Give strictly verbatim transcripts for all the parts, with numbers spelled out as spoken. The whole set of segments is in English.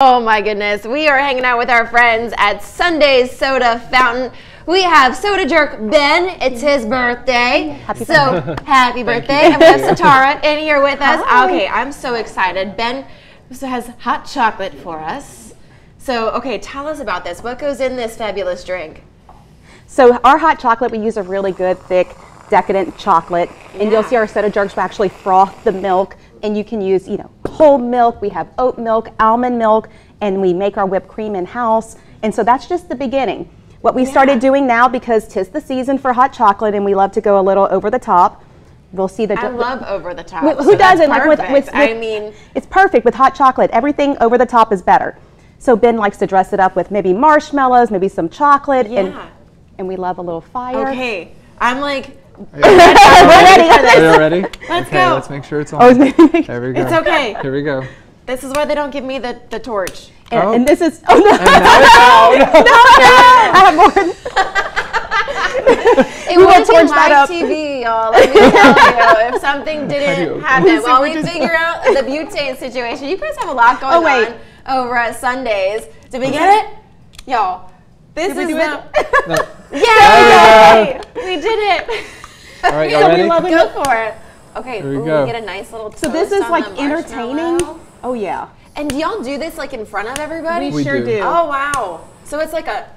Oh my goodness, we are hanging out with our friends at Sunday's Soda Fountain. We have Soda Jerk Ben. It's his birthday. Happy so birthday. Happy birthday. And we have Satara in here with us. Hi. Okay, I'm so excited. Ben has hot chocolate for us. So, okay, tell us about this. What goes in this fabulous drink? So our hot chocolate, we use a really good, thick, decadent chocolate. Yeah. And you'll see our Soda Jerks will actually froth the milk. And you can use, you know, whole milk. We have oat milk, almond milk, and we make our whipped cream in-house. And so that's just the beginning. What we yeah. started doing now, because 'tis the season for hot chocolate and we love to go a little over the top, we'll see the- I love over the top. Who, who so doesn't? Like with, with, with, I mean- It's perfect with hot chocolate. Everything over the top is better. So Ben likes to dress it up with maybe marshmallows, maybe some chocolate, yeah. and, and we love a little fire. Okay, I'm like, Are you ready? We're ready. Let's okay, go. Let's make sure it's on. There we go. It's okay. Here we go. This is why they don't give me the, the torch. And, oh. and this is. Oh no! No! No! no. I have more. It wouldn't be my T V, y'all. Let me tell you, if something didn't happen, while we figure out the butane situation, you guys have a lot going oh, wait. on over at Sunday's. Did we get it, y'all? This Did is the. No. Yay! Uh, we did it. All right, y'all ready? Go for it. Okay, we, ooh, go. we get a nice little toast. So this is like entertaining. Oh yeah. And do y'all do this like in front of everybody? We sure do. do. Oh wow. So it's like a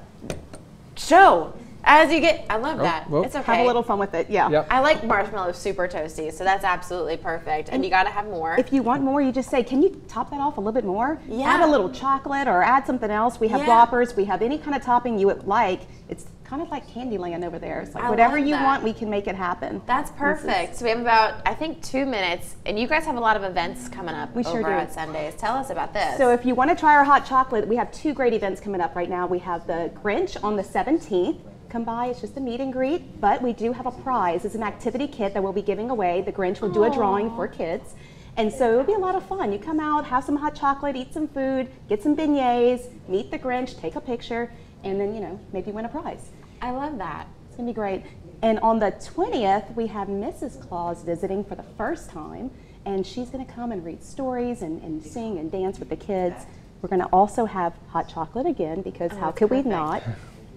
show. As you get, I love oh, that. Whoop. It's okay. Have a little fun with it, yeah. Yep. I like marshmallows super toasty, so that's absolutely perfect. And, and you gotta have more. If you want more, you just say, can you top that off a little bit more? Yeah. Add a little chocolate or add something else. We have yeah. whoppers, we have any kind of topping you would like. It's kind of like Candyland over there. It's like I whatever you that. want, we can make it happen. That's perfect. So we have about, I think, two minutes, and you guys have a lot of events coming up we over sure do. at Sunday's. Tell us about this. So if you wanna try our hot chocolate, we have two great events coming up right now. We have the Grinch on the seventeenth. Come by, it's just a meet and greet, but we do have a prize. It's an activity kit that we'll be giving away. The Grinch will do a drawing for kids. And so it'll be a lot of fun. You come out, have some hot chocolate, eat some food, get some beignets, meet the Grinch, take a picture, and then, you know, maybe win a prize. I love that. It's gonna be great. And on the twentieth, we have Missus Claus visiting for the first time, and she's gonna come and read stories and, and sing and dance with the kids. We're gonna also have hot chocolate again, because oh, how could perfect. we not?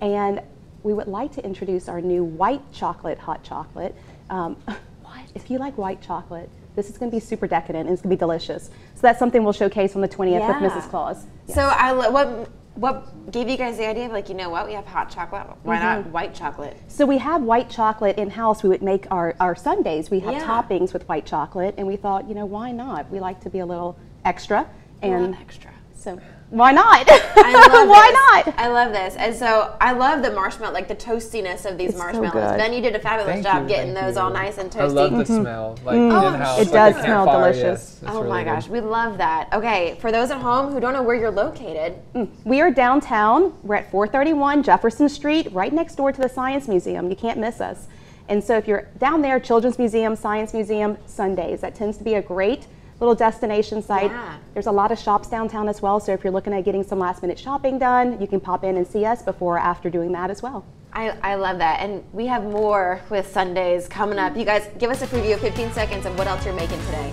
And we would like to introduce our new white chocolate hot chocolate. Um, what? If you like white chocolate, this is gonna be super decadent and it's gonna be delicious. So that's something we'll showcase on the twentieth yeah. with Missus Claus. Yes. So I lo what what gave you guys the idea of like, you know what, we have hot chocolate, why mm-hmm. not white chocolate? So we have white chocolate in-house. We would make our, our sundaes. We have yeah. toppings with white chocolate, and we thought, you know, why not? We like to be a little extra. And extra. So. Why not? I love Why this. not? I love this. And so I love the marshmallow, like the toastiness of these it's marshmallows. So Ben, you did a fabulous thank job you, getting those you. all nice and toasty. I love the mm-hmm. smell. Like mm-hmm. in-house, it does like smell campfire. delicious. Yes, oh really my gosh, good. we love that. Okay, for those at home who don't know where you're located. Mm. We are downtown. We're at four thirty-one Jefferson Street, right next door to the Science Museum. You can't miss us. And so if you're down there, Children's Museum, Science Museum, Sundays. That tends to be a great little destination site. Yeah. There's a lot of shops downtown as well, so if you're looking at getting some last minute shopping done, you can pop in and see us before or after doing that as well. I, I love that, and we have more with Sundays coming up. You guys, give us a preview of fifteen seconds of what else you're making today.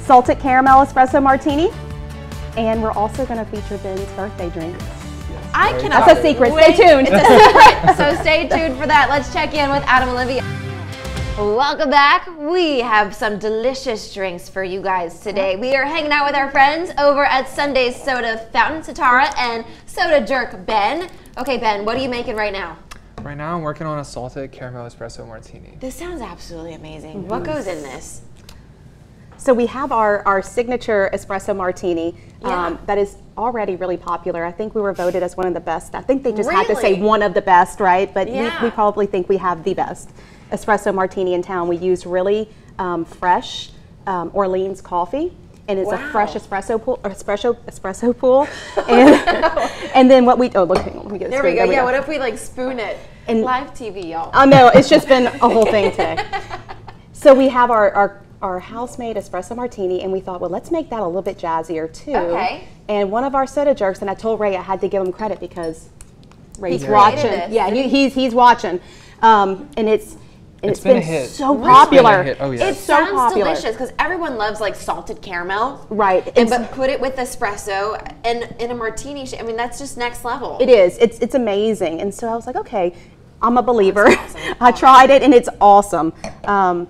Salted caramel espresso martini, and we're also gonna feature Ben's birthday drink. Yes, I cannot That's a secret, wait. stay tuned. It's a secret, so stay tuned for that. Let's check in with Adam Olivia. Welcome back. We have some delicious drinks for you guys today. We are hanging out with our friends over at Sunday's Soda Fountain, Satara and Soda Jerk Ben. Okay, Ben, what are you making right now? Right now, I'm working on a salted caramel espresso martini. This sounds absolutely amazing. Mm-hmm. What goes in this? So we have our, our signature espresso martini yeah. um, that is already really popular. I think we were voted as one of the best. I think they just really? had to say one of the best, right? But yeah. we, we probably think we have the best espresso martini in town. We use really um, fresh um, Orleans coffee, and it's wow. a fresh espresso pool, espresso espresso pool. And, and then what we, oh look, hang on, let me get this. There we go, there we yeah, go. What if we like spoon it? And live T V, y'all. I know, it's just been a whole thing today. So we have our, our our house-made espresso martini, and we thought, well, let's make that a little bit jazzier too. Okay. And one of our Soda Jerks, and I told Ray I had to give him credit because Ray's watching. It. Yeah, he, he's he's watching, um, and it's It's, it's been, been a hit. So popular. It's, hit. Oh, yeah. it's so sounds popular. Delicious because everyone loves like salted caramel, right? And it's, but put it with espresso and in a martini. I mean, that's just next level. It is. It's it's amazing. And so I was like, okay, I'm a believer. Awesome. I tried it and it's awesome. Um,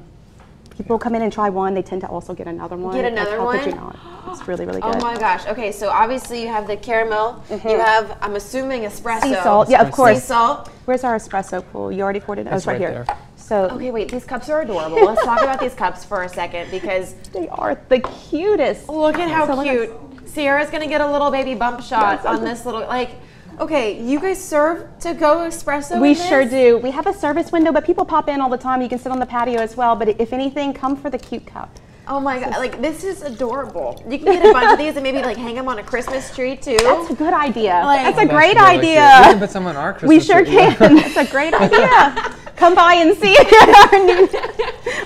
people come in and try one. They tend to also get another one. Get another like, one. How could you not? It's really, really good. Oh my gosh. Okay, so obviously you have the caramel. Mm-hmm. You have, I'm assuming, espresso. Sea salt. Yeah, of course. Sea salt. Where's our espresso pool? You already poured it. Oh, it's right, right here. There. So okay, wait. These cups are adorable. Let's talk about these cups for a second because they are the cutest. Look at how so cute. Sierra's gonna get a little baby bump shot yes, on this little like. Okay, you guys serve to-go espresso? We sure do. We have a service window, but people pop in all the time. You can sit on the patio as well, but if anything, come for the cute cup. Oh my God, like this is adorable. You can get a bunch of these and maybe like hang them on a Christmas tree too. That's a good idea. Like, that's a great idea. Like, we can put some on our Christmas tree. We sure tree. can. That's a great idea. Come by and see our new,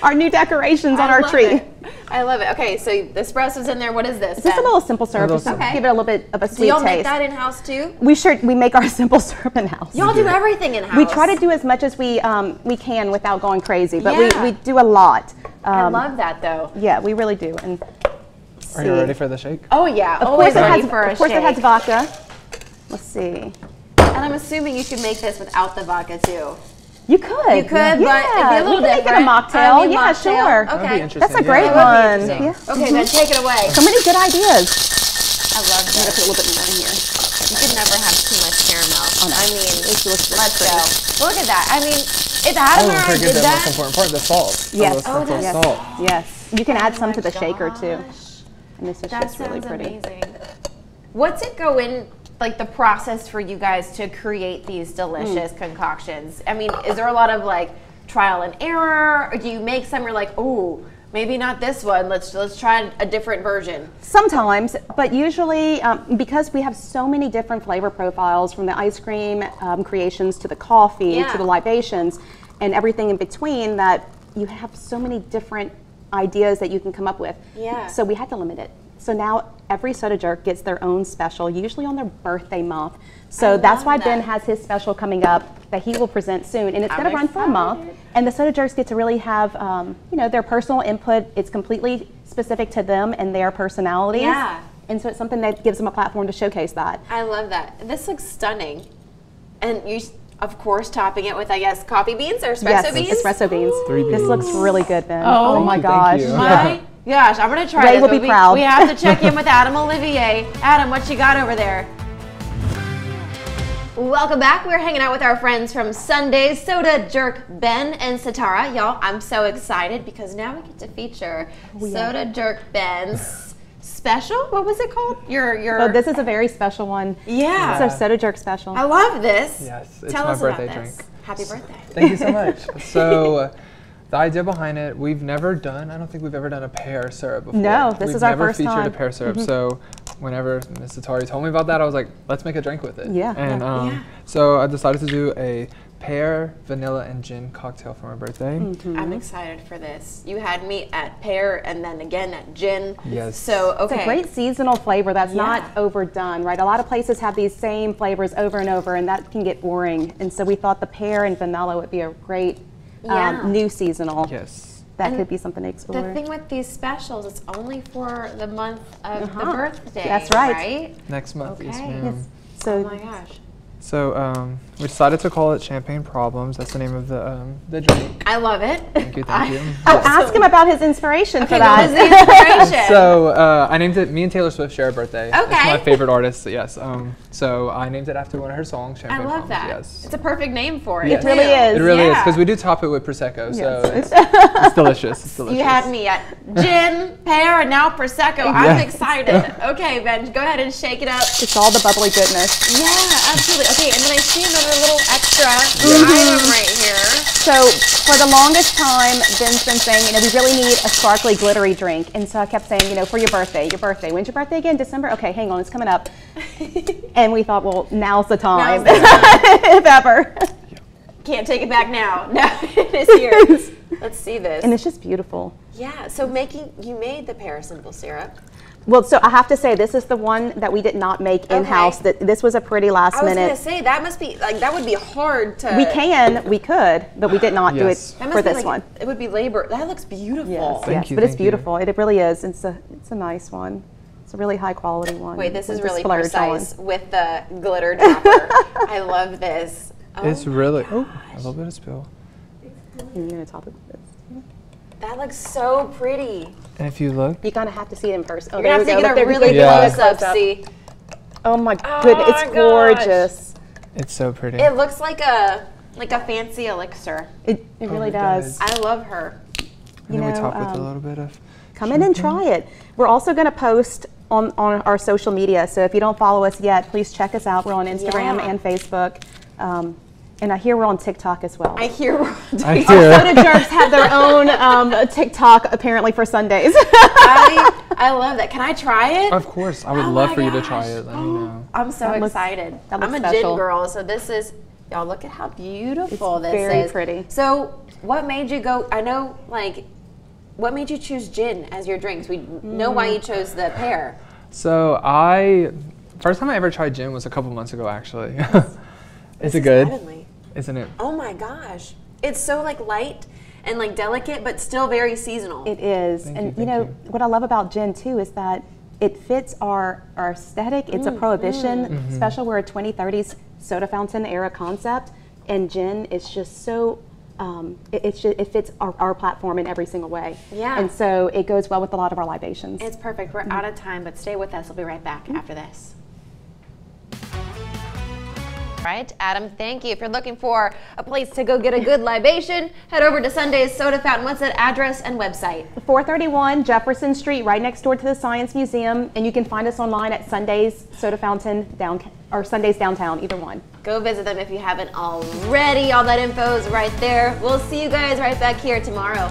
our new decorations I on our tree. It. I love it. Okay, so the espresso's in there. What is this? It's just a little simple syrup. Just okay. Give it a little bit of a sweet taste. Do y'all make that in-house too? We sure we make our simple syrup in-house. Y'all do everything in-house. We try to do as much as we um, we can without going crazy, but yeah. we, we do a lot. Um, I love that though. Yeah, we really do. And see. Are you ready for the shake? Oh yeah, of always course ready it has, for a Of course shake. It has vodka. Let's see. And I'm assuming you should make this without the vodka too. You could. You could, yeah. but it'd be a little we can different. Make it a mocktail. I mean, yeah, mocktail. Sure. Okay. That That's a great yeah. one. Yeah. Okay, mm-hmm. then take it away. So many good ideas. I love that. I'm going to put a little bit more in here. You could never have too much caramel. Oh, no. I mean, it's let's go. Look at that. I mean, if Adam and I did that. The most important part, the salt. Yes. Oh, the yes. salt. Yes. You can add oh some to the gosh. shaker, too. And this is just really pretty. Amazing. What's it go in? Like the process for you guys to create these delicious mm. concoctions? I mean, is there a lot of like trial and error? Or do you make some you're like, oh, maybe not this one. Let's let's try a different version. Sometimes, but usually um, because we have so many different flavor profiles from the ice cream um, creations to the coffee yeah. to the libations and everything in between that you have so many different ideas that you can come up with. Yeah. So we had to limit it. So now every soda jerk gets their own special, usually on their birthday month. So that's why that. Ben has his special coming up that he will present soon. And it's going to run for a month. And the soda jerks get to really have, um, you know, their personal input. It's completely specific to them and their personalities. Yeah. And so it's something that gives them a platform to showcase that. I love that. This looks stunning. And you, of course, topping it with, I guess, coffee beans or espresso yes, beans? Yes, espresso beans. Three beans. This looks really good, Ben. Oh, oh my you, gosh. My Gosh, I'm gonna try Ray this. Will be we, proud. we have to check in with Adam Olivier. Adam, what you got over there? Welcome back. We're hanging out with our friends from Sunday's Soda Jerk, Ben and Sitara. Y'all, I'm so excited because now we get to feature oh, yeah. Soda Jerk Ben's special. What was it called? Your your. Oh, this is a very special one. Yeah. yeah. It's our Soda Jerk special. I love this. Yes. It's Tell my us birthday about this. drink. Happy birthday. Thank you so much. So. Uh, The idea behind it, we've never done, I don't think we've ever done a pear syrup before. No, this we've is our first time. We've never featured a pear syrup, mm-hmm. so whenever Miz Sitara told me about that, I was like, let's make a drink with it. Yeah. And yeah. Um, yeah. so I decided to do a pear, vanilla, and gin cocktail for my birthday. Mm-hmm. I'm excited for this. You had me at pear and then again at gin. Yes. So, okay. It's a great seasonal flavor that's yeah. not overdone, right? A lot of places have these same flavors over and over, and that can get boring. And so we thought the pear and vanilla would be a great Yeah. Um, new seasonal. Yes. That and could be something to explore. The thing with these specials, it's only for the month of uh-huh. the birthday. That's right. right? Next month. Okay. Yes, yes. So oh my gosh. So um, we decided to call it Champagne Problems. That's the name of the um, the drink. I love it. Thank you, thank you. Oh, ask him about his inspiration okay, for that. What is the inspiration? so uh, I named it. Me and Taylor Swift share a birthday. Okay. It's my favorite artist. Yes. Um. So I named it after one of her songs, Champagne Problems. I love Problems, that. Yes. It's a perfect name for it. Yes. It really is. It really yeah. is because we do top it with prosecco, yes. so it's, it's delicious. It's delicious. You had me at gin, pear, and now prosecco. Yes. I'm excited. Okay, Ben, go ahead and shake it up. It's all the bubbly goodness. Yeah, absolutely. Okay, and then I see another little extra mm-hmm. item right here. So for the longest time, Ben's been saying, you know, we really need a sparkly, glittery drink. And so I kept saying, you know, for your birthday, your birthday. When's your birthday again? December? Okay, hang on, it's coming up. And we thought, well, now's the time, now's the time. if ever. Can't take it back now. Now it is here. Let's see this. And it's just beautiful. Yeah. So making you made the pear simple syrup. Well, so I have to say, this is the one that we did not make in-house. Okay. That this was a pretty last minute. I was going to say, that must be, like, that would be hard to... We can, we could, but we did not yes. do it that must for be this like, one. It would be labor. That looks beautiful. Yes, thank yes. you, but it's beautiful. It, it really is. It's a, it's a nice one. It's a really high quality one. Wait, this is really precise on. With the glitter dropper. I love this. Oh it's really, gosh. Oh, a little bit of spill. You're going to top it with this. That looks so pretty. And if you look, you kind of have to see it in person. Oh, you're gonna have to get a really close up. See? Oh my goodness, it's gorgeous. It's so pretty. It looks like a like a fancy elixir. It it really does. I love her. And then we top with a little bit of. Come in and try it. We're also gonna post on on our social media. So if you don't follow us yet, please check us out. We're on Instagram and Facebook. Um, And I hear we're on TikTok as well. I hear we're on TikTok. I hear. Our soda jerks have their own um, TikTok apparently for Sundays. I, I love that. Can I try it? Of course. I would oh love for gosh. you to try it. Let me know. I'm so that excited. Looks, that looks I'm a special. gin girl, so this is, y'all look at how beautiful it's this very is. very pretty. So what made you go, I know, like, what made you choose gin as your drinks? We mm. know why you chose the pear. So I, first time I ever tried gin was a couple months ago, actually. Yes. Is it good? Suddenly. Isn't it? Oh my gosh. It's so like light and like delicate, but still very seasonal. It is. Thank and you, you know, you. what I love about gin too is that it fits our, our aesthetic. Mm, it's a prohibition mm. special. We're a twenty thirties soda fountain era concept, and gin is just so, um, it, it's just, it fits our, our platform in every single way. Yeah. And so it goes well with a lot of our libations. It's perfect. We're mm. out of time, but stay with us. We'll be right back mm. after this. All right, Adam, thank you. If you're looking for a place to go get a good libation, head over to Sunday's Soda Fountain. What's that address and website? four thirty-one Jefferson Street, right next door to the Science Museum, and you can find us online at Sunday's Soda Fountain down, or Sunday's Downtown, either one. Go visit them if you haven't already. All that info is right there. We'll see you guys right back here tomorrow.